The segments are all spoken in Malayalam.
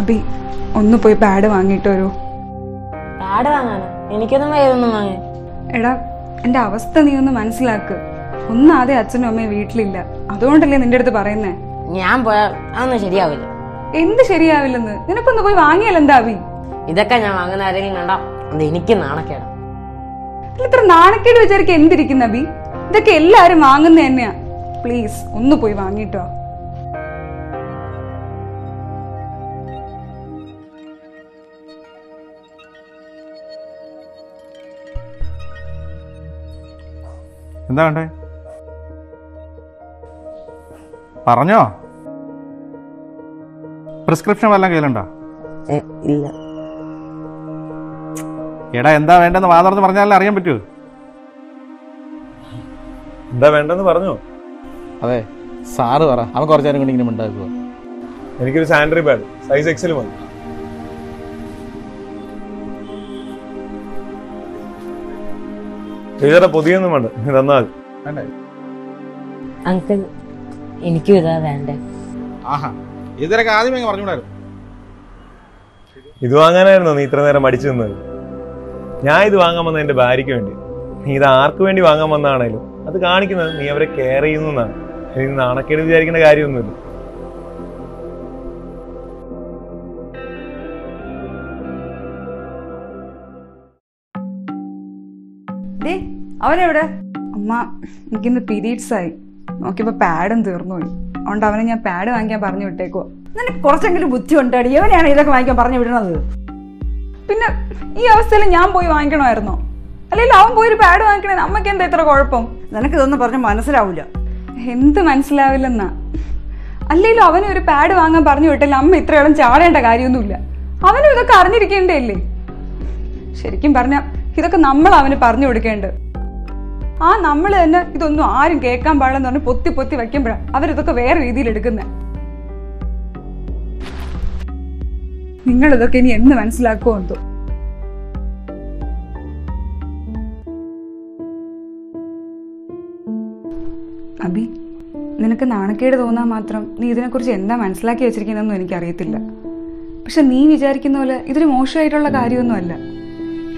അബി ഒന്ന് പോയി പാഡ് വാങ്ങിട്ട് വരൂ. പാഡ് വാങ്ങാനോ? എനിക്കൊന്നും വയ്യൊന്നും വാങ്ങി. എടാ എന്റെ അവസ്ഥ നീ ഒന്ന് മനസ്സിലാക്ക്. ഒന്നും ആദ്യം അച്ഛനും അമ്മയും വീട്ടിലില്ല, അതുകൊണ്ടല്ലേ നിന്റെ അടുത്ത് പറയുന്നേ. ഞാൻ പോയാൽ അതൊന്നും ശരിയാവില്ല. എന്ത് ശരിയാവില്ലെന്ന്? നിനക്കൊന്ന് പോയി വാങ്ങിയാലെന്താ അബി? ഇതൊക്കെ ഞാൻ വാങ്ങുന്ന ആരെങ്കിലും കണ്ടോ? അത് എനിക്ക് നാണക്കേടാ. ഇത്ര നാണക്കേട് വിചാരിക്കാൻ എന്തിരിക്കുന്ന അബി? ഇതൊക്കെ എല്ലാരും വാങ്ങുന്ന തന്നെയാ. പ്ലീസ് ഒന്ന് പോയി വാങ്ങിട്ടോ. എന്താ കണ്ടേ? പറഞ്ഞോ? പ്രിസ്ക്രിപ്ഷൻ വല്ലതും കയ്യിലുണ്ടോ? ഇല്ല. എടാ എന്താ വേണ്ടെന്ന് വാതർന്ന് പറഞ്ഞാലേ അറിയാൻ പറ്റൂ. എന്താ വേണ്ടെന്ന് പറഞ്ഞു? അതെ സാറ് പറ. അവൻ കുറച്ചേരം കൊണ്ട് ഇങ്ങനെ ഉണ്ടാക്കുക. എനിക്കൊരു സാൻഡറി പാഡ് സൈസ് എക്സിൽ മതി. ടീച്ചറെ പുതിയൊന്നും വേണ്ട, തന്നാൽ അങ്കിൾ. എനിക്കും ഇതാ വേണ്ടേ. ആഹാ, ഇതൊക്കെ ആദ്യമേ പറഞ്ഞുകൂടായിരുന്നു. ഇത് വാങ്ങാനായിരുന്നോ നീ ഇത്ര നേരം മടിച്ചു നിന്നത്? ഞാൻ ഇത് വാങ്ങാൻ വന്ന എന്റെ ഭാര്യയ്ക്ക് വേണ്ടി. നീ ഇത് ആർക്ക് വേണ്ടി വാങ്ങാൻ വന്നാണേലും അത് കാണിക്കുന്നത് നീ അവരെ കെയർ ചെയ്യുന്നതാണ്. എനിക്ക് നാണക്കേട് വിചാരിക്കേണ്ട കാര്യമൊന്നുമില്ല. അവനെവിടെ? അമ്മ എനിക്കിന്ന് പീരീഡ്സ് ആയി. നോക്കിയപ്പോ പാഡും തീർന്നുപോയി. അതുകൊണ്ട് അവനെ ഞാൻ പാഡ് വാങ്ങിക്കാൻ പറഞ്ഞു വിട്ടേക്കോ. നിനക്ക് കുറച്ചെങ്കിലും ബുദ്ധി ഉണ്ടാടി. എവനെയാണ് ഇതൊക്കെ വാങ്ങിക്കാൻ പറഞ്ഞു വിടണത്? പിന്നെ ഈ അവസ്ഥയിൽ ഞാൻ പോയി വാങ്ങിക്കണമായിരുന്നോ? അല്ലെങ്കിൽ അവൻ പോയി ഒരു പാഡ് വാങ്ങിക്കണേ. അമ്മക്ക് എന്താ ഇത്ര കുഴപ്പം? നിനക്ക് ഇതൊന്നും പറഞ്ഞ് മനസ്സിലാവൂല. എന്ത് മനസ്സിലാവില്ലെന്നാ? അല്ലെങ്കിലും അവനെ ഒരു പാഡ് വാങ്ങാൻ പറഞ്ഞു വിട്ടില്ല. അമ്മ ഇത്രയോളം ചാടേണ്ട കാര്യമൊന്നുമില്ല. അവനും ഇതൊക്കെ അറിഞ്ഞിരിക്കേണ്ടേ അല്ലേ? ശരിക്കും പറഞ്ഞ ഇതൊക്കെ നമ്മൾ അവന് പറഞ്ഞു കൊടുക്കേണ്ടത്. ആ നമ്മൾ തന്നെ ഇതൊന്നും ആരും കേൾക്കാൻ പാടില്ലെന്ന് പറഞ്ഞ് പൊത്തി പൊത്തി വെക്കുമ്പോഴാണ് അവരിതൊക്കെ വേറെ രീതിയിൽ എടുക്കുന്നത്. നിങ്ങൾ ഇതൊക്കെ ഇനി എന്ന് മനസ്സിലാക്കുമോ എന്തോ? അബി, നിനക്ക് നാണക്കേട് തോന്നാൻ മാത്രം നീ ഇതിനെക്കുറിച്ച് എന്താ മനസ്സിലാക്കി വെച്ചിരിക്കുന്നതെന്നും എനിക്കറിയത്തില്ല. പക്ഷെ നീ വിചാരിക്കുന്ന പോലെ ഇതൊരു മോശമായിട്ടുള്ള കാര്യമൊന്നുമല്ല.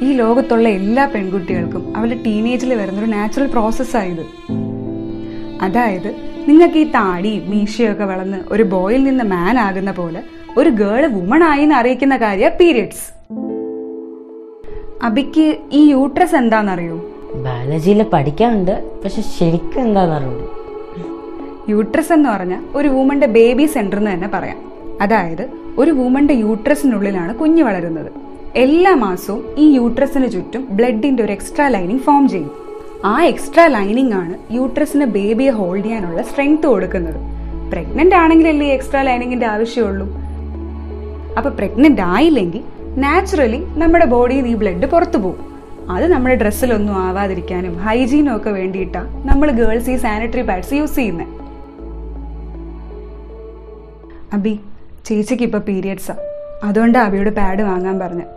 ഈ ലോകത്തുള്ള എല്ലാ പെൺകുട്ടികൾക്കും അവരുടെ ടീനേജിൽ വരുന്നൊരു നാച്ചുറൽ പ്രോസസ്സായത്. അതായത് നിങ്ങൾക്ക് ഈ താടിയും മീശയൊക്കെ വളർന്ന് ഒരു ബോയിൽ നിന്ന് മാൻ ആകുന്ന പോലെ ഒരു ഗേൾ വുമൺ ആയി എന്ന് അറിയിക്കുന്ന കാര്യ പീരിയഡ്സ്. അബിക്ക് ഈ യൂട്രസ് എന്താണെന്നറിയോ? ബയോളജിയിൽ പഠിക്കാറുണ്ട്, പക്ഷെ ശരിക്കും എന്താണെന്നറിയില്ല. യൂട്രസ് എന്ന് പറഞ്ഞാൽ ഒരു വുമന്റെ ബേബി സെന്റർ എന്ന് തന്നെ പറയാം. അതായത് ഒരു വുമന്റെ യൂട്രസിനുള്ളിലാണ് കുഞ്ഞ് വളരുന്നത്. എല്ലാ മാസവും ഈ യൂട്രസിന് ചുറ്റും ബ്ലഡിന്റെ ഒരു എക്സ്ട്രാ ലൈനിങ് ഫോം ചെയ്യും. ആ എക്സ്ട്രാ ലൈനിങ് ആണ് യൂട്രസിന് ബേബിയെ ഹോൾഡ് ചെയ്യാനുള്ള സ്ട്രെങ്ത് കൊടുക്കുന്നത്. പ്രഗ്നന്റ് ആണെങ്കിലല്ലേ ഈ എക്സ്ട്രാ ലൈനിങ്ങിന്റെ ആവശ്യമുള്ളൂ. അപ്പൊ പ്രഗ്നന്റ് ആയില്ലെങ്കിൽ നാച്ചുറലി നമ്മുടെ ബോഡിയിൽ ഈ ബ്ലഡ് പുറത്തു പോകും. അത് നമ്മുടെ ഡ്രസ്സിലൊന്നും ആവാതിരിക്കാനും ഹൈജീനും ഒക്കെ വേണ്ടിയിട്ടാണ് നമ്മൾ ഗേൾസ് ഈ സാനിറ്ററി പാഡ്സ് യൂസ് ചെയ്യുന്നത്. അബി, ചേച്ചിക്ക് ഇപ്പൊ പീരിയഡ്സാ. അതുകൊണ്ടാണ് അബിയോട് പാഡ് വാങ്ങാൻ പറഞ്ഞത്.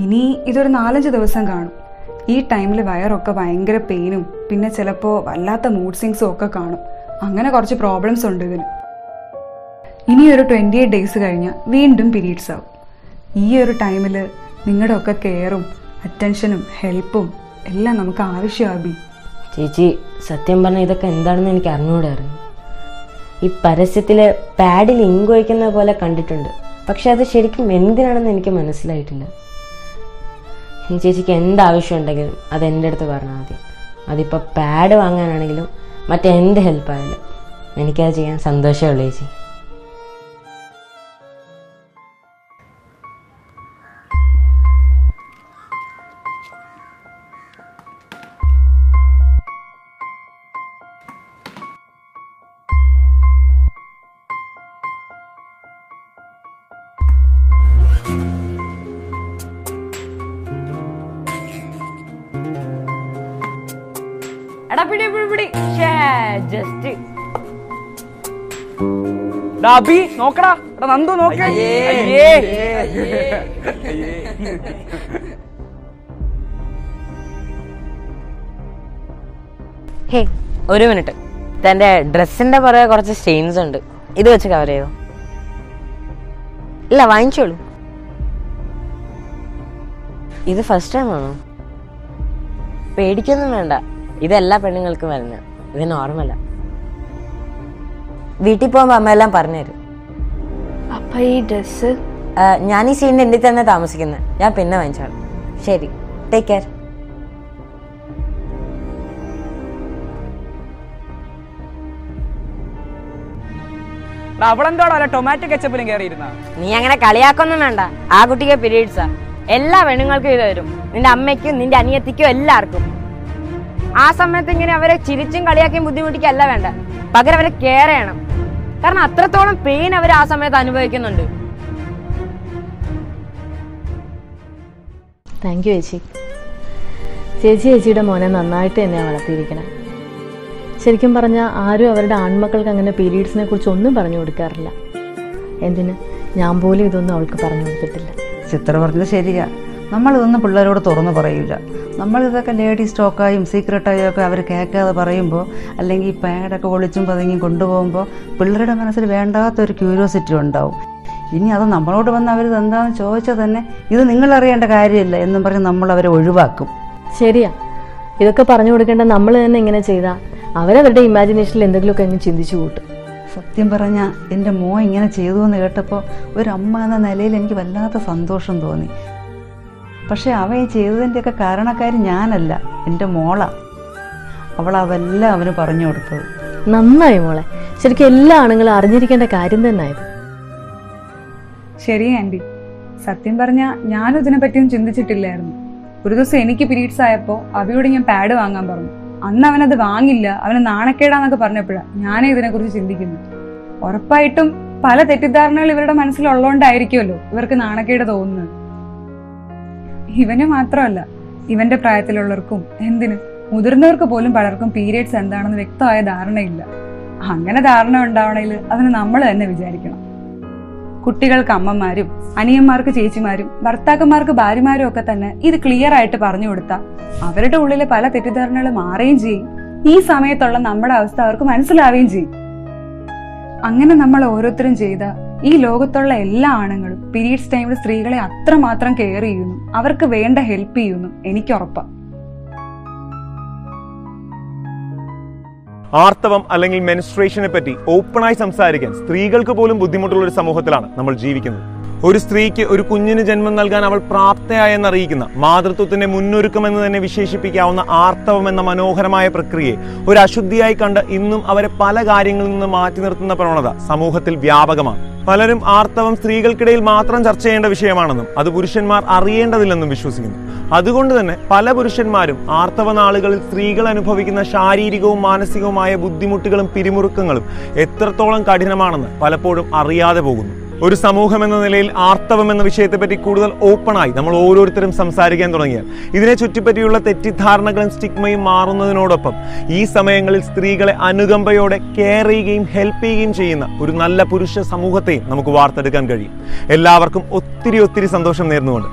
ഇനി ഇതൊരു 4-5 ദിവസം കാണും. ഈ ടൈമിൽ വയറൊക്കെ ഭയങ്കര പെയിനും പിന്നെ ചിലപ്പോൾ വല്ലാത്ത മൂഡ് സ്വിങ്സും ഒക്കെ കാണും. അങ്ങനെ കുറച്ച് പ്രോബ്ലംസ് ഉണ്ട് ഇതിന്. ഇനി ഒരു 28 days കഴിഞ്ഞാൽ വീണ്ടും പീരീഡ്സ് ആവും. ഈ ഒരു ടൈമിൽ നിങ്ങളുടെ ഒക്കെ കെയറും അറ്റൻഷനും ഹെൽപ്പും എല്ലാം നമുക്ക് ആവശ്യമാകും. ചേച്ചി, സത്യം പറഞ്ഞാൽ ഇതൊക്കെ എന്താണെന്ന് എനിക്ക് അറിഞ്ഞുകൂടായിരുന്നു. ഈ പരസ്യത്തിൽ പാഡിൽ ഇങ്ക് ഒഴിക്കുന്ന പോലെ കണ്ടിട്ടുണ്ട്, പക്ഷെ അത് ശരിക്കും എന്തിനാണെന്ന് എനിക്ക് മനസ്സിലായിട്ടില്ല. ചേച്ചിക്ക് എന്താവശ്യം ഉണ്ടെങ്കിലും അത് എൻ്റെ അടുത്ത് പറഞ്ഞാൽ മതി. അതിപ്പോൾ പാഡ് വാങ്ങാനാണെങ്കിലും മറ്റെന്ത് ഹെൽപ്പായാലും എനിക്കത് ചെയ്യാൻ സന്തോഷമുള്ളൂ ചേച്ചി. ഒരു മിനിറ്റ്. തന്റെ ഡ്രസ്സിന്റെ പുറകെ കുറച്ച് സ്റ്റെയിൻസ് ഉണ്ട്. ഇത് വെച്ച് കവർ ചെയ്തോ. இல்ல வாங்கிச்சோடு. இது ഫസ്റ്റ് ടൈം ആണോ? പേടിക്കൊന്നും വേണ്ട. ഇത് എല്ലാ പെണ്ണുങ്ങൾക്കും വരുന്ന. ഇത് നോർമലാ. വീട്ടിൽ പോകുമ്പോ അമ്മ എല്ലാം പറഞ്ഞു തരും. അപ്പ ഈ ഡ്രസ് ഞാൻ ഈ സീനിന്റെ എന്റെ തന്നെ താമസിക്കുന്നത്. ഞാൻ പിന്നെ വാങ്ങിച്ചോളാം. ശരി, ടേക്ക് കെയർ. അവളെന്തോടല്ല ടൊമാറ്റോ കെച്ചപ്പിലും കയറിയിരുന്ന. നീ അങ്ങനെ കളിയാക്കൊന്നും വേണ്ട. ആ കുട്ടിക്ക് പീരീഡ്സാ. എല്ലാ പെണ്ണുങ്ങൾക്കും ഇത് വരും. നിന്റെ അമ്മയ്ക്കും നിന്റെ അനിയത്തിക്കും എല്ലാവർക്കും. ആ സമയത്ത് ഇങ്ങനെ അവരെ ചിരിച്ചും കളിയാക്കിയും ബുദ്ധിമുട്ടിക്കല്ല വേണ്ട, പകരം അവരെ കെയർ ചെയ്യണം. കാരണം അത്രത്തോളം പെയിൻ അവർ ആ സമയത്ത് അനുഭവിക്കുന്നുണ്ട്. താങ്ക് യു ചേച്ചി. ചേച്ചി ചേച്ചിയുടെ മോനെ നന്നായിട്ട് എന്നെ വളർത്തിയിരിക്കണം. ശരിക്കും പറഞ്ഞാൽ ആരും അവരുടെ ആൺമക്കൾക്ക് അങ്ങനെ പീരീഡ്സിനെ കുറിച്ച് ഒന്നും പറഞ്ഞു കൊടുക്കാറില്ല. എന്തിന് ഞാൻ പോലും ഇതൊന്നും അവൾക്ക് പറഞ്ഞു കൊടുത്തിട്ടില്ല. ചിത്ര പറഞ്ഞത് ശരിയാ, നമ്മളിതൊന്നും പിള്ളേരോട് തുറന്നു പറയില്ല. നമ്മളിതൊക്കെ ലേഡീസ് ടോക്കായും സീക്രട്ടായും ഒക്കെ അവർ കേൾക്കാതെ പറയുമ്പോൾ, അല്ലെങ്കിൽ പാഡൊക്കെ ഒളിച്ചും പതുങ്ങിയും കൊണ്ടുപോകുമ്പോൾ പിള്ളേരുടെ മനസ്സിൽ വേണ്ടാത്തൊരു ക്യൂരിയോസിറ്റി ഉണ്ടാവും. ഇനി അത് നമ്മളോട് വന്ന് അവർ എന്താണെന്ന് ചോദിച്ചാൽ തന്നെ ഇത് നിങ്ങളറിയേണ്ട കാര്യമില്ല എന്നും പറഞ്ഞ് നമ്മളവരെ ഒഴിവാക്കും. ശരിയാ, ഇതൊക്കെ പറഞ്ഞു കൊടുക്കേണ്ട നമ്മൾ തന്നെ. ഇങ്ങനെ ചെയ്താൽ അവരവരുടെ ഇമാജിനേഷനിൽ എന്തെങ്കിലുമൊക്കെ അങ്ങ് ചിന്തിച്ചു കൂട്ടും. സത്യം പറഞ്ഞാൽ എൻ്റെ മോൻ ഇങ്ങനെ ചെയ്തു എന്ന് കേട്ടപ്പോൾ ഒരമ്മ എന്ന നിലയിൽ എനിക്ക് വല്ലാത്ത സന്തോഷം തോന്നി. പക്ഷെ അവൻ ചെയ്തതിൻ്റെയൊക്കെ കാരണക്കാരി ഞാനല്ല, എൻ്റെ മോളാ. അവളതെല്ലാം അവന് പറഞ്ഞു കൊടുത്തത്. നന്നായി മോളെ, ശരിക്കും എല്ലാ ആണുങ്ങളും അറിഞ്ഞിരിക്കേണ്ട കാര്യം തന്നെ ആയത്. ശരി ആൻറ്റി, സത്യം പറഞ്ഞാൽ ഞാനും ഇതിനെപ്പറ്റിയൊന്നും ചിന്തിച്ചിട്ടില്ലായിരുന്നു. ഒരു ദിവസം എനിക്ക് പീരീഡ്സ് ആയപ്പോൾ അവയോട് ഞാൻ പാഡ് വാങ്ങാൻ പറഞ്ഞു. അന്ന് അവനത് വാങ്ങില്ല, അവന് നാണക്കേടാന്നൊക്കെ പറഞ്ഞപ്പോഴാണ് ഞാനേ ഇതിനെക്കുറിച്ച് ചിന്തിക്കുന്നു. ഉറപ്പായിട്ടും പല തെറ്റിദ്ധാരണകൾ ഇവരുടെ മനസ്സിലുള്ളതുകൊണ്ടായിരിക്കുമല്ലോ ഇവർക്ക് നാണക്കേട് തോന്നുന്നത്. ഇവന് മാത്രമല്ല, ഇവന്റെ പ്രായത്തിലുള്ളവർക്കും, എന്തിന് മുതിർന്നവർക്ക് പോലും പലർക്കും പീരീഡ്സ് എന്താണെന്ന് വ്യക്തമായ ധാരണയില്ല. അങ്ങനെ ധാരണ ഉണ്ടാവണമെങ്കിൽ അതിന് നമ്മൾ തന്നെ വിചാരിക്കണം. കുട്ടികൾക്ക് അമ്മമാരും അനിയന്മാർക്ക് ചേച്ചിമാരും ഭർത്താക്കന്മാർക്ക് ഭാര്യമാരും ഒക്കെ തന്നെ ഇത് ക്ലിയർ ആയിട്ട് പറഞ്ഞു കൊടുത്താൽ അവരുടെ ഉള്ളിലെ പല തെറ്റിദ്ധാരണകൾ മാറുകയും ചെയ്യും. ഈ സമയത്തുള്ള നമ്മുടെ അവസ്ഥ അവർക്ക് മനസ്സിലാവുകയും ചെയ്യും. അങ്ങനെ നമ്മൾ ഓരോരുത്തരും ചെയ്ത ഈ ലോകത്തുള്ള എല്ലാ ആണുങ്ങളും പീരീഡ്സ് ടൈമിൽ സ്ത്രീകളെ അത്രമാത്രം കെയർ ചെയ്യുന്നു, അവർക്ക് വേണ്ട ഹെൽപ്പ് ചെയ്യുന്നു, എനിക്ക് ഉറപ്പാ. ആർത്തവം അല്ലെങ്കിൽ മെൻസ്ട്രേഷനെ പറ്റി ഓപ്പണായി സംസാരിക്കാൻ സ്ത്രീകൾക്ക് പോലും ബുദ്ധിമുട്ടുള്ള ഒരു സമൂഹത്തിലാണ് നമ്മൾ ജീവിക്കുന്നത്. ഒരു സ്ത്രീക്ക് ഒരു കുഞ്ഞിന് ജന്മം നൽകാൻ അവൾ പ്രാപ്തയായെന്നറിയിക്കുന്ന, മാതൃത്വത്തിന്റെ മുന്നൊരുക്കമെന്ന് തന്നെ വിശേഷിപ്പിക്കാവുന്ന ആർത്തവം എന്ന മനോഹരമായ പ്രക്രിയയെ ഒരു അശുദ്ധിയായി കണ്ട് ഇന്നും അവരെ പല കാര്യങ്ങളിൽ നിന്ന് മാറ്റി നിർത്തുന്ന പ്രവണത സമൂഹത്തിൽ വ്യാപകമാണ്. പലരും ആർത്തവം സ്ത്രീകൾക്കിടയിൽ മാത്രം ചർച്ച ചെയ്യേണ്ട വിഷയമാണെന്നും അത് പുരുഷന്മാർ അറിയേണ്ടതില്ലെന്നും വിശ്വസിക്കുന്നു. അതുകൊണ്ട് തന്നെ പല പുരുഷന്മാരും ആർത്തവ നാളുകളിൽ സ്ത്രീകൾ അനുഭവിക്കുന്ന ശാരീരികവും മാനസികവുമായ ബുദ്ധിമുട്ടുകളും പിരിമുറുക്കങ്ങളും എത്രത്തോളം കഠിനമാണെന്ന് പലപ്പോഴും അറിയാതെ പോകുന്നു. ഒരു സമൂഹം എന്ന നിലയിൽ ആർത്തവം എന്ന വിഷയത്തെപ്പറ്റി കൂടുതൽ ഓപ്പണായി നമ്മൾ ഓരോരുത്തരും സംസാരിക്കാൻ തുടങ്ങിയാൽ ഇതിനെ ചുറ്റിപ്പറ്റിയുള്ള തെറ്റിദ്ധാരണകളും സ്റ്റിഗ്മയും മാറുന്നതിനോടൊപ്പം ഈ സമയങ്ങളിൽ സ്ത്രീകളെ അനുകമ്പയോടെ കെയർ ചെയ്യുകയും ഹെൽപ്പ് ചെയ്യുകയും ചെയ്യുന്ന ഒരു നല്ല പുരുഷ സമൂഹത്തെയും നമുക്ക് വാർത്തെടുക്കാൻ കഴിയും. എല്ലാവർക്കും ഒത്തിരി ഒത്തിരി സന്തോഷം നേർന്നുകൊണ്ട്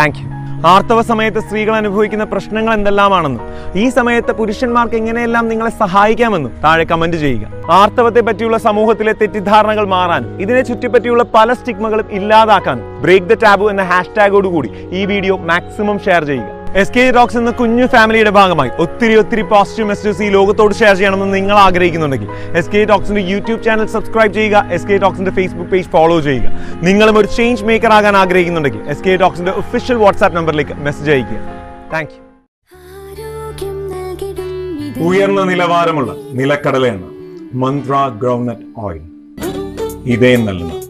താങ്ക് യു. ആർത്തവ സമയത്ത് സ്ത്രീകൾ അനുഭവിക്കുന്ന പ്രശ്നങ്ങൾ എന്തെല്ലാമാണെന്നും ഈ സമയത്ത് പുരുഷന്മാർക്ക് എങ്ങനെയെല്ലാം നിങ്ങളെ സഹായിക്കാമെന്നും താഴെ കമന്റ് ചെയ്യുക. ആർത്തവത്തെ പറ്റിയുള്ള സമൂഹത്തിലെ തെറ്റിദ്ധാരണകൾ മാറാനും ഇതിനെ ചുറ്റിപ്പറ്റിയുള്ള പല സ്റ്റിഗ്മകളും ഇല്ലാതാക്കാനും ബ്രേക്ക് ദ ടാബു എന്ന ഹാഷ്ടാഗോട് കൂടി ഈ വീഡിയോ മാക്സിമം ഷെയർ ചെയ്യുക. SKJ Talks എന്ന കുഞ്ഞു ഫാമിലിയുടെ ഭാഗമായി ഒത്തിരി ഒത്തിരി പോസിറ്റീവ് മെസ്സേജസ് ഈ ലോകത്തോട് ഷെയർ ചെയ്യണമെന്ന് നിങ്ങൾ ആഗ്രഹിക്കുന്നുണ്ടെങ്കിൽ SKJ Talksന്റെ യൂട്യൂബ് ചാനൽ സബ്സ്ക്രൈബ് ചെയ്യുക, SKJ Talksന്റെ ഫേസ്ബുക്ക് പേജ് ഫോളോ ചെയ്യുക. നിങ്ങളും ഒരു ചേഞ്ച് മേക്കർ ആകാൻ ആഗ്രഹിക്കുന്നുണ്ടെങ്കിൽ SKJ Talksന്റെ ഒഫീഷ്യൽ വാട്സ്ആപ്പ് നമ്പറിലേക്ക് മെസ്സേജ് അയയ്ക്കുക. Thank you. ഉയർന്ന നിലവാരമുള്ള നിലക്കടല എണ്ണ, മന്ത്ര ഗ്രൗണ്ട്നട്ട് ഓയിൽ, ഇതേ നല്ലെണ്ണ.